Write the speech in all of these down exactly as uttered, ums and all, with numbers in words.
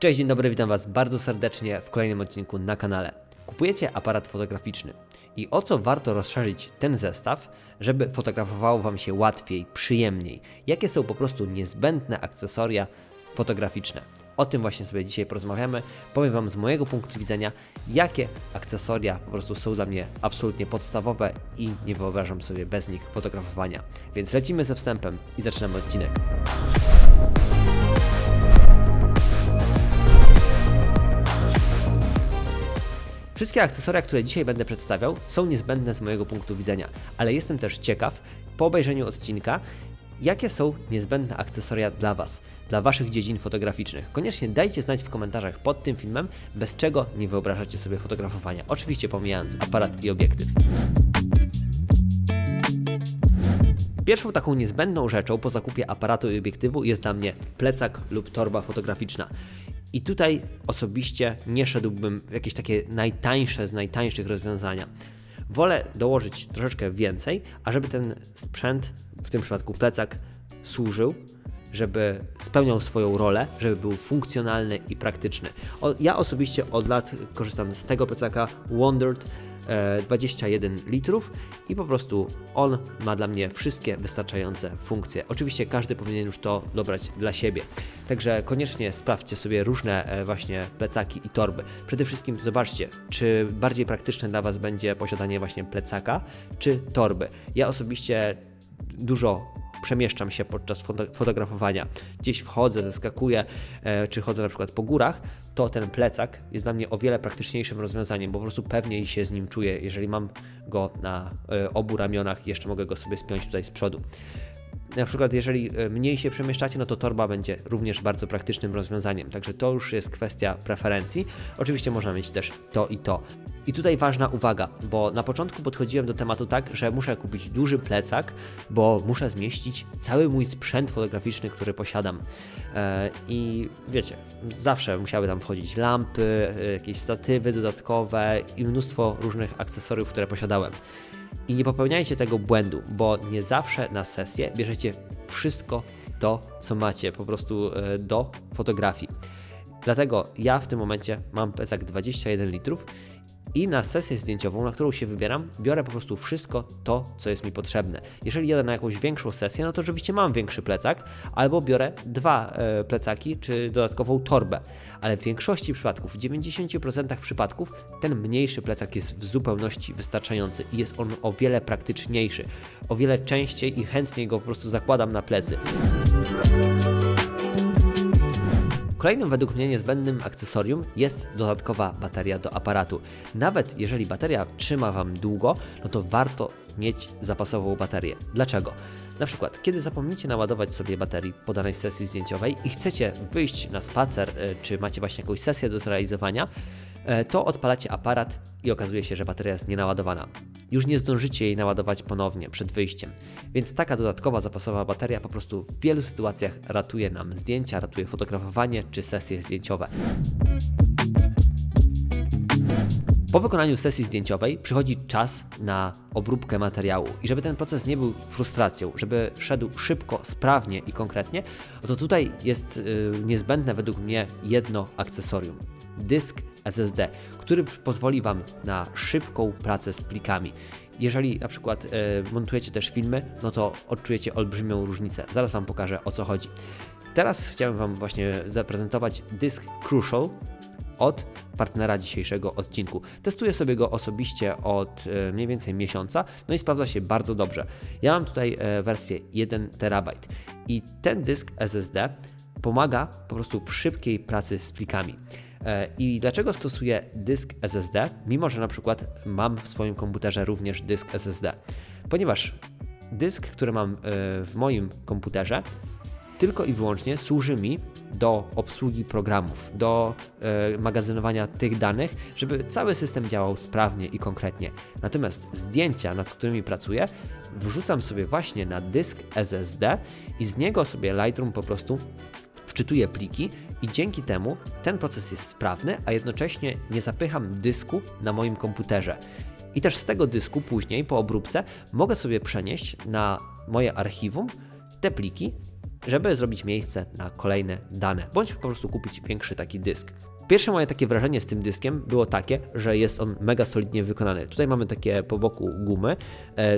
Cześć, dzień dobry, witam Was bardzo serdecznie w kolejnym odcinku na kanale. Kupujecie aparat fotograficzny i o co warto rozszerzyć ten zestaw, żeby fotografowało Wam się łatwiej, przyjemniej? Jakie są po prostu niezbędne akcesoria fotograficzne? O tym właśnie sobie dzisiaj porozmawiamy. Powiem Wam z mojego punktu widzenia, jakie akcesoria po prostu są dla mnie absolutnie podstawowe i nie wyobrażam sobie bez nich fotografowania. Więc lecimy ze wstępem i zaczynamy odcinek. Wszystkie akcesoria, które dzisiaj będę przedstawiał, są niezbędne z mojego punktu widzenia, ale jestem też ciekaw po obejrzeniu odcinka, jakie są niezbędne akcesoria dla Was, dla Waszych dziedzin fotograficznych. Koniecznie dajcie znać w komentarzach pod tym filmem, bez czego nie wyobrażacie sobie fotografowania, oczywiście pomijając aparat i obiektyw. Pierwszą taką niezbędną rzeczą po zakupie aparatu i obiektywu jest dla mnie plecak lub torba fotograficzna. I tutaj osobiście nie szedłbym w jakieś takie najtańsze z najtańszych rozwiązania. Wolę dołożyć troszeczkę więcej, ażeby ten sprzęt, w tym przypadku plecak, służył, żeby spełniał swoją rolę, żeby był funkcjonalny i praktyczny. O, ja osobiście od lat korzystam z tego plecaka Wondered e, dwadzieścia jeden litrów i po prostu on ma dla mnie wszystkie wystarczające funkcje. Oczywiście każdy powinien już to dobrać dla siebie. Także koniecznie sprawdźcie sobie różne właśnie plecaki i torby. Przede wszystkim zobaczcie, czy bardziej praktyczne dla Was będzie posiadanie właśnie plecaka czy torby. Ja osobiście dużo przemieszczam się podczas fotografowania. Gdzieś wchodzę, zeskakuję, czy chodzę na przykład po górach, to ten plecak jest dla mnie o wiele praktyczniejszym rozwiązaniem, bo po prostu pewniej się z nim czuję. Jeżeli mam go na obu ramionach, jeszcze mogę go sobie spiąć tutaj z przodu. Na przykład jeżeli mniej się przemieszczacie, no to torba będzie również bardzo praktycznym rozwiązaniem. Także to już jest kwestia preferencji. Oczywiście można mieć też to i to. I tutaj ważna uwaga, bo na początku podchodziłem do tematu tak, że muszę kupić duży plecak, bo muszę zmieścić cały mój sprzęt fotograficzny, który posiadam. I wiecie, zawsze musiały tam wchodzić lampy, jakieś statywy dodatkowe i mnóstwo różnych akcesoriów, które posiadałem. I nie popełniajcie tego błędu, bo nie zawsze na sesję bierzecie wszystko to, co macie po prostu do fotografii. Dlatego ja w tym momencie mam plecak dwadzieścia jeden litrów i na sesję zdjęciową, na którą się wybieram, biorę po prostu wszystko to, co jest mi potrzebne. Jeżeli jadę na jakąś większą sesję, no to oczywiście mam większy plecak, albo biorę dwa plecaki czy dodatkową torbę. Ale w większości przypadków, w dziewięćdziesięciu procentach przypadków, ten mniejszy plecak jest w zupełności wystarczający i jest on o wiele praktyczniejszy. O wiele częściej i chętniej go po prostu zakładam na plecy. Kolejnym według mnie niezbędnym akcesorium jest dodatkowa bateria do aparatu. Nawet jeżeli bateria trzyma Wam długo, no to warto mieć zapasową baterię. Dlaczego? Na przykład, kiedy zapomnicie naładować sobie baterii po danej sesji zdjęciowej i chcecie wyjść na spacer, czy macie właśnie jakąś sesję do zrealizowania, to odpalacie aparat i okazuje się, że bateria jest nienaładowana. Już nie zdążycie jej naładować ponownie przed wyjściem, więc taka dodatkowa zapasowa bateria po prostu w wielu sytuacjach ratuje nam zdjęcia, ratuje fotografowanie czy sesje zdjęciowe. Po wykonaniu sesji zdjęciowej przychodzi czas na obróbkę materiału i żeby ten proces nie był frustracją, żeby szedł szybko, sprawnie i konkretnie, to tutaj jest yy, niezbędne według mnie jedno akcesorium. Dysk S S D, który pozwoli Wam na szybką pracę z plikami. Jeżeli na przykład yy, montujecie też filmy, no to odczujecie olbrzymią różnicę. Zaraz Wam pokażę, o co chodzi. Teraz chciałem Wam właśnie zaprezentować dysk Crucial od partnera dzisiejszego odcinku. Testuję sobie go osobiście od e, mniej więcej miesiąca, no i sprawdza się bardzo dobrze. Ja mam tutaj e, wersję jeden terabajt i ten dysk S S D pomaga po prostu w szybkiej pracy z plikami. E, I dlaczego stosuję dysk S S D, mimo że na przykład mam w swoim komputerze również dysk S S D? Ponieważ dysk, który mam e, w moim komputerze, tylko i wyłącznie służy mi do obsługi programów, do yy, magazynowania tych danych, żeby cały system działał sprawnie i konkretnie. Natomiast zdjęcia, nad którymi pracuję, wrzucam sobie właśnie na dysk S S D i z niego sobie Lightroom po prostu wczytuję pliki i dzięki temu ten proces jest sprawny, a jednocześnie nie zapycham dysku na moim komputerze. I też z tego dysku później po obróbce mogę sobie przenieść na moje archiwum te pliki żeby zrobić miejsce na kolejne dane, bądź po prostu kupić większy taki dysk. Pierwsze moje takie wrażenie z tym dyskiem było takie, że jest on mega solidnie wykonany. Tutaj mamy takie po boku gumy,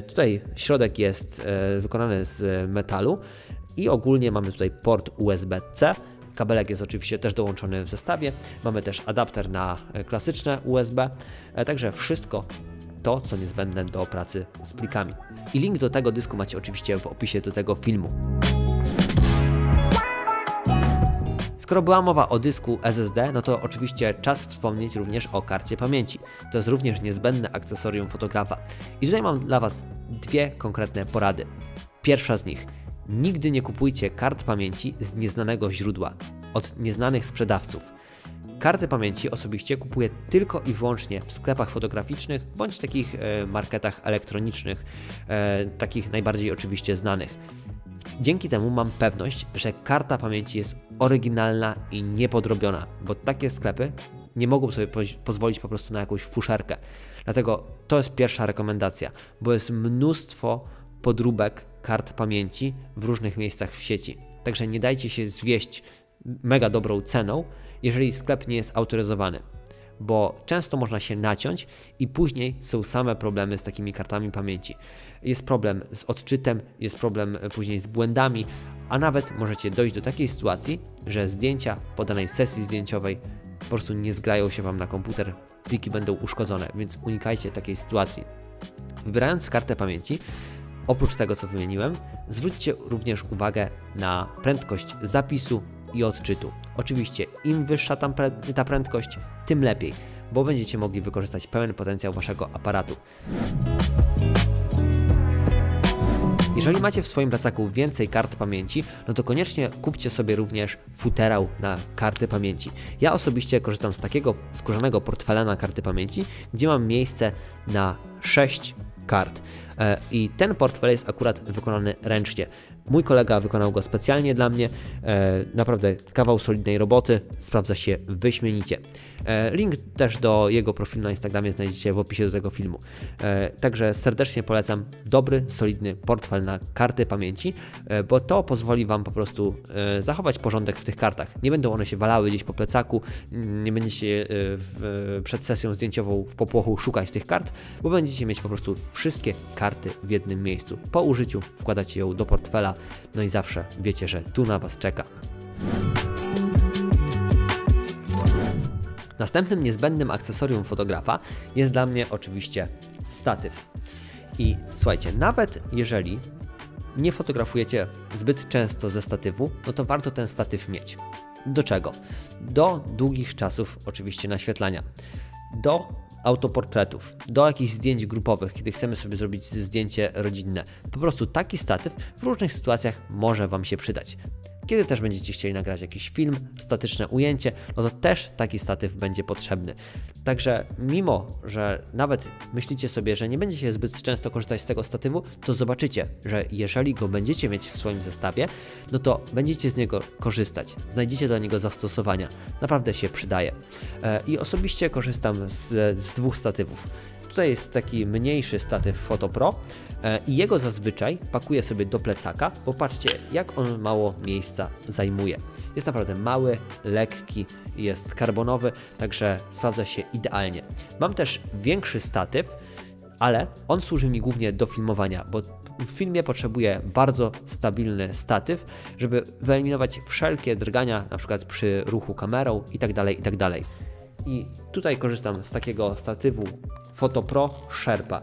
tutaj środek jest wykonany z metalu i ogólnie mamy tutaj port U S B C. Kabelek jest oczywiście też dołączony w zestawie. Mamy też adapter na klasyczne U S B, także wszystko to, co niezbędne do pracy z plikami. I link do tego dysku macie oczywiście w opisie do tego filmu. Skoro była mowa o dysku S S D, no to oczywiście czas wspomnieć również o karcie pamięci. To jest również niezbędne akcesorium fotografa. I tutaj mam dla Was dwie konkretne porady. Pierwsza z nich. Nigdy nie kupujcie kart pamięci z nieznanego źródła, od nieznanych sprzedawców. Karty pamięci osobiście kupuję tylko i wyłącznie w sklepach fotograficznych bądź takich e, marketach elektronicznych, e, takich najbardziej oczywiście znanych. Dzięki temu mam pewność, że karta pamięci jest oryginalna i niepodrobiona, bo takie sklepy nie mogą sobie pozwolić po prostu na jakąś fuszerkę. Dlatego to jest pierwsza rekomendacja, bo jest mnóstwo podróbek kart pamięci w różnych miejscach w sieci. Także nie dajcie się zwieść mega dobrą ceną, jeżeli sklep nie jest autoryzowany, bo często można się naciąć i później są same problemy z takimi kartami pamięci. Jest problem z odczytem, jest problem później z błędami, a nawet możecie dojść do takiej sytuacji, że zdjęcia po danej sesji zdjęciowej po prostu nie zgrają się Wam na komputer, pliki będą uszkodzone, więc unikajcie takiej sytuacji. Wybierając kartę pamięci, oprócz tego, co wymieniłem, zwróćcie również uwagę na prędkość zapisu i odczytu. Oczywiście im wyższa tam pre- ta prędkość, tym lepiej, bo będziecie mogli wykorzystać pełen potencjał Waszego aparatu. Jeżeli macie w swoim plecaku więcej kart pamięci, no to koniecznie kupcie sobie również futerał na karty pamięci. Ja osobiście korzystam z takiego skórzanego portfela na karty pamięci, gdzie mam miejsce na sześć kart. I ten portfel jest akurat wykonany ręcznie. Mój kolega wykonał go specjalnie dla mnie. Naprawdę kawał solidnej roboty, sprawdza się wyśmienicie. Link też do jego profilu na Instagramie znajdziecie w opisie do tego filmu. Także serdecznie polecam dobry, solidny portfel na karty pamięci, bo to pozwoli Wam po prostu zachować porządek w tych kartach. Nie będą one się walały gdzieś po plecaku, nie będziecie w, przed sesją zdjęciową w popłochu szukać tych kart, bo będziecie mieć po prostu wszystkie karty w jednym miejscu. Po użyciu wkładacie ją do portfela, no i zawsze wiecie, że tu na Was czeka. Następnym niezbędnym akcesorium fotografa jest dla mnie oczywiście statyw. I słuchajcie, nawet jeżeli nie fotografujecie zbyt często ze statywu, no to warto ten statyw mieć. Do czego? Do długich czasów oczywiście naświetlania. Do autoportretów, do jakichś zdjęć grupowych, kiedy chcemy sobie zrobić zdjęcie rodzinne. Po prostu taki statyw w różnych sytuacjach może Wam się przydać. Kiedy też będziecie chcieli nagrać jakiś film, statyczne ujęcie, no to też taki statyw będzie potrzebny. Także mimo, że nawet myślicie sobie, że nie będziecie zbyt często korzystać z tego statywu, to zobaczycie, że jeżeli go będziecie mieć w swoim zestawie, no to będziecie z niego korzystać. Znajdziecie dla niego zastosowania. Naprawdę się przydaje. I osobiście korzystam z, z dwóch statywów. Tutaj jest taki mniejszy statyw FotoPro i jego zazwyczaj pakuję sobie do plecaka, bo patrzcie, jak on mało miejsca zajmuje. Jest naprawdę mały, lekki, jest karbonowy, także sprawdza się idealnie. Mam też większy statyw, ale on służy mi głównie do filmowania, bo w filmie potrzebuję bardzo stabilny statyw, żeby wyeliminować wszelkie drgania, na przykład przy ruchu kamerą itd., itd. I tutaj korzystam z takiego statywu FotoPro Sherpa.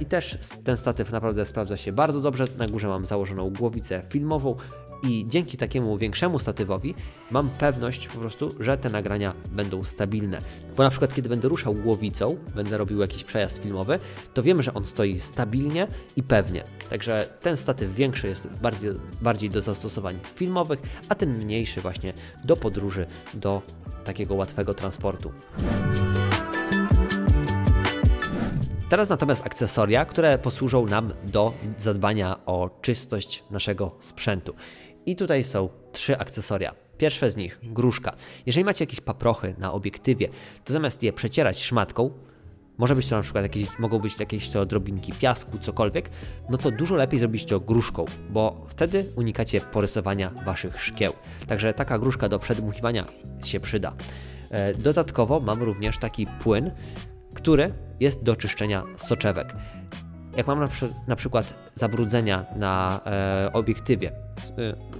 I też ten statyw naprawdę sprawdza się bardzo dobrze. Na górze mam założoną głowicę filmową i dzięki takiemu większemu statywowi mam pewność po prostu, że te nagrania będą stabilne. Bo na przykład kiedy będę ruszał głowicą, będę robił jakiś przejazd filmowy, to wiem, że on stoi stabilnie i pewnie. Także ten statyw większy jest bardziej, bardziej do zastosowań filmowych, a ten mniejszy właśnie do podróży, do takiego łatwego transportu. Teraz natomiast akcesoria, które posłużą nam do zadbania o czystość naszego sprzętu. I tutaj są trzy akcesoria. Pierwsze z nich, gruszka. Jeżeli macie jakieś paprochy na obiektywie, to zamiast je przecierać szmatką, może być to na przykład jakieś, mogą być jakieś to drobinki piasku, cokolwiek, no to dużo lepiej zrobić to gruszką, bo wtedy unikacie porysowania waszych szkieł. Także taka gruszka do przedmuchiwania się przyda. Dodatkowo mam również taki płyn, który jest do czyszczenia soczewek. Jak mam na, przy, na przykład zabrudzenia na e, obiektywie, e,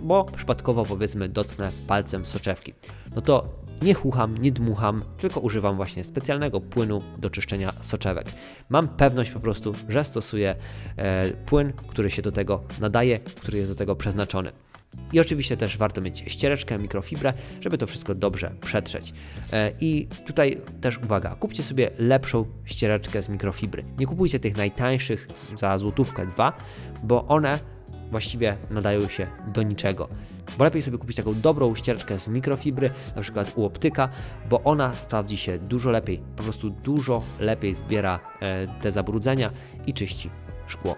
bo przypadkowo powiedzmy dotknę palcem soczewki, no to nie chucham, nie dmucham, tylko używam właśnie specjalnego płynu do czyszczenia soczewek. Mam pewność po prostu, że stosuję e, płyn, który się do tego nadaje, który jest do tego przeznaczony. I oczywiście też warto mieć ściereczkę, mikrofibrę, żeby to wszystko dobrze przetrzeć. I tutaj też uwaga, kupcie sobie lepszą ściereczkę z mikrofibry. Nie kupujcie tych najtańszych za złotówkę dwa, bo one właściwie nadają się do niczego. Bo lepiej sobie kupić taką dobrą ściereczkę z mikrofibry, na przykład u optyka, bo ona sprawdzi się dużo lepiej, po prostu dużo lepiej zbiera te zabrudzenia i czyści szkło.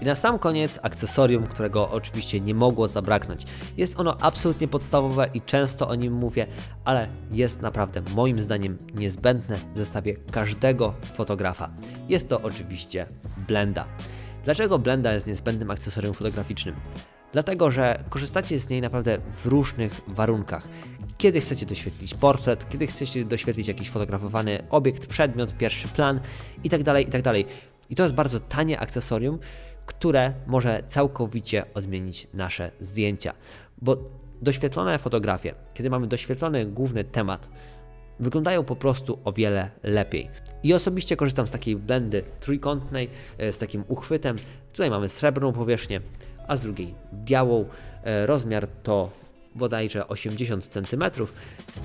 I na sam koniec akcesorium, którego oczywiście nie mogło zabraknąć. Jest ono absolutnie podstawowe i często o nim mówię, ale jest naprawdę moim zdaniem niezbędne w zestawie każdego fotografa. Jest to oczywiście blenda. Dlaczego blenda jest niezbędnym akcesorium fotograficznym? Dlatego, że korzystacie z niej naprawdę w różnych warunkach. Kiedy chcecie doświetlić portret, kiedy chcecie doświetlić jakiś fotografowany obiekt, przedmiot, pierwszy plan itd., itd. I to jest bardzo tanie akcesorium, które może całkowicie odmienić nasze zdjęcia. Bo doświetlone fotografie, kiedy mamy doświetlony główny temat, wyglądają po prostu o wiele lepiej. I osobiście korzystam z takiej blendy trójkątnej, z takim uchwytem. Tutaj mamy srebrną powierzchnię, a z drugiej białą. Rozmiar to bodajże osiemdziesiąt centymetrów,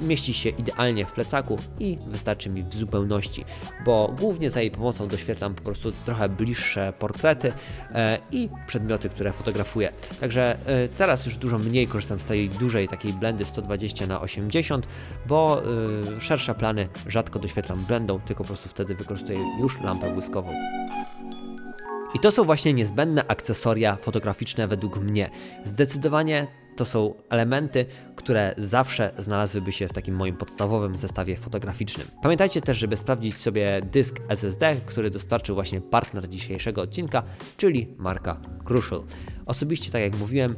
mieści się idealnie w plecaku i wystarczy mi w zupełności, bo głównie za jej pomocą doświetlam po prostu trochę bliższe portrety e, i przedmioty, które fotografuję. Także e, teraz już dużo mniej korzystam z tej dużej takiej blendy sto dwadzieścia na osiemdziesiąt, bo e, szersze plany rzadko doświetlam blendą, tylko po prostu wtedy wykorzystuję już lampę błyskową. I to są właśnie niezbędne akcesoria fotograficzne według mnie. Zdecydowanie to są elementy, które zawsze znalazłyby się w takim moim podstawowym zestawie fotograficznym. Pamiętajcie też, żeby sprawdzić sobie dysk S S D, który dostarczył właśnie partner dzisiejszego odcinka, czyli marka Crucial. Osobiście, tak jak mówiłem,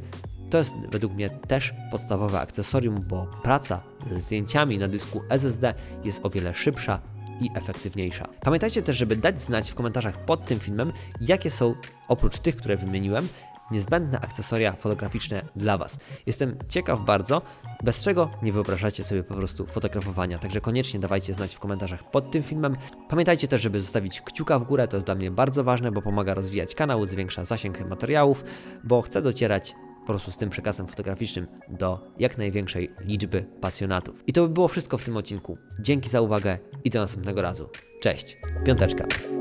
to jest według mnie też podstawowe akcesorium, bo praca z zdjęciami na dysku S S D jest o wiele szybsza i efektywniejsza. Pamiętajcie też, żeby dać znać w komentarzach pod tym filmem, jakie są, oprócz tych, które wymieniłem, niezbędne akcesoria fotograficzne dla Was. Jestem ciekaw bardzo, bez czego nie wyobrażacie sobie po prostu fotografowania, także koniecznie dawajcie znać w komentarzach pod tym filmem. Pamiętajcie też, żeby zostawić kciuka w górę, to jest dla mnie bardzo ważne, bo pomaga rozwijać kanał, zwiększa zasięg materiałów, bo chcę docierać po prostu z tym przekazem fotograficznym do jak największej liczby pasjonatów. I to by było wszystko w tym odcinku. Dzięki za uwagę i do następnego razu. Cześć, piąteczka!